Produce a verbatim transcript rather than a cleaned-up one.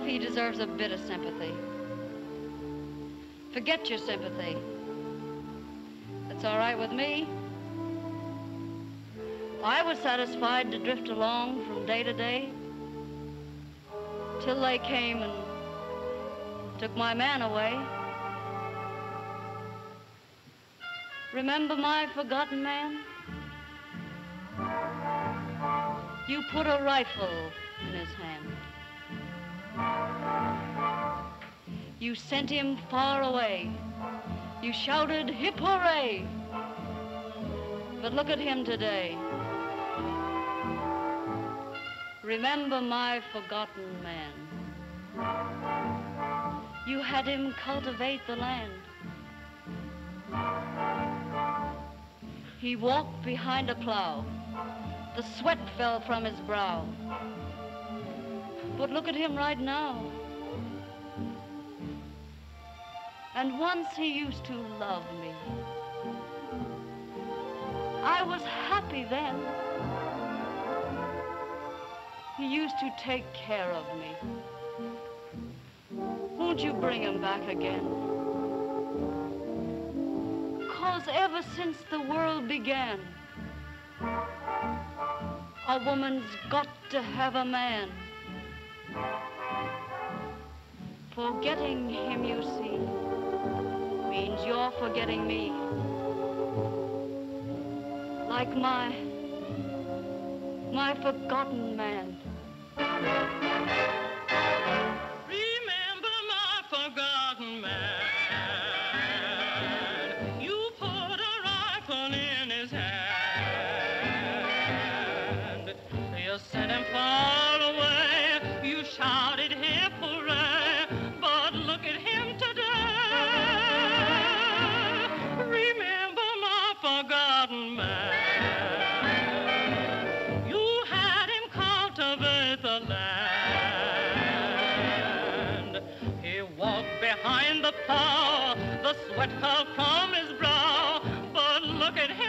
himself, he deserves a bit of sympathy. Forget your sympathy. That's all right with me. I was satisfied to drift along from day to day till they came and took my man away. Remember my forgotten man? You put a rifle in his hand. You sent him far away. You shouted, hip hooray! But look at him today. Remember my forgotten man. You had him cultivate the land. He walked behind a plow. The sweat fell from his brow. But look at him right now. And once he used to love me. I was happy then. He used to take care of me. Won't you bring him back again? 'Cause ever since the world began, a woman's got to have a man. Forgetting him, you see, means you're forgetting me. Like my, my forgotten man. Remember my forgotten man. You put a rifle in his hand. You sent him far away. You shouted hip hooray. But look at him today. Remember my forgotten man. The sweat fell from his brow, but look at him.